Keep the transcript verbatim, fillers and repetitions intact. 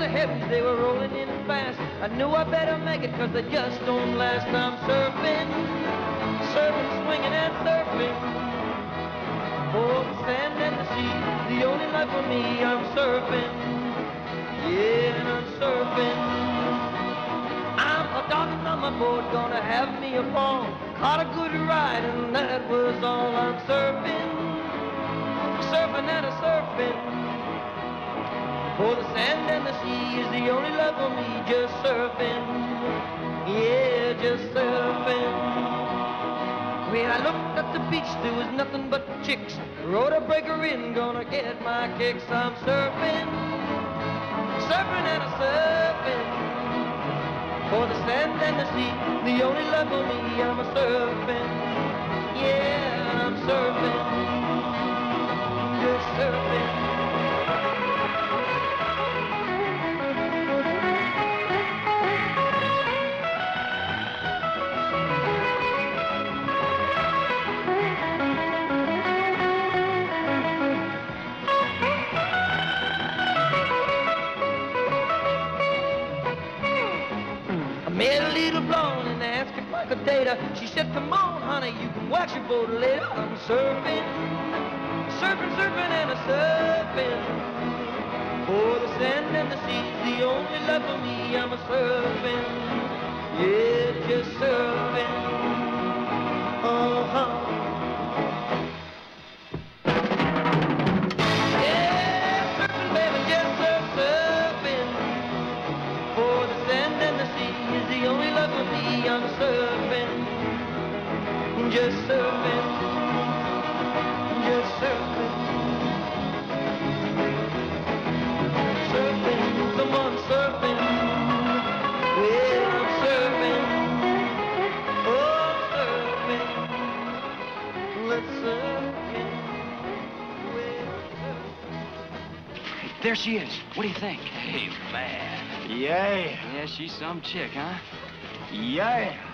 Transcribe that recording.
the heavens, they were rolling in fast. I knew I better make it, cause they just don't last. I'm surfing, surfing, swinging and surfing. Oh, the sand and the sea, the only life for me. I'm surfing, yeah, and I'm surfing. I'm a doctor on my board, gonna have me a ball. Caught a good ride and that was all. I'm surfing, surfing and a surfing. Oh, the sand and the sea is the only love for me. Just surfing, yeah, just surfing. When I looked at the beach, there was nothing but chicks. Rode a breaker in, gonna get my kicks. I'm surfing, surfing and a surfing. For the sand and the sea, the only love for me. I'm a surfing, yeah, I'm surfing, just surfing. She said, come on, honey, you can watch your boat later. I'm surfing, surfing, surfing, and a surfing. For the sand and the sea's the only love for me. I'm a surfing, yeah, just surfing. Uh-huh. I'm surfing, just surfing, just surfing, surfing, someone surfing, yeah, I'm surfing, oh, surfing, let's surfing, we're surfing. There she is. What do you think? Hey, man. Yay. Yeah, she's some chick, huh? Yeah.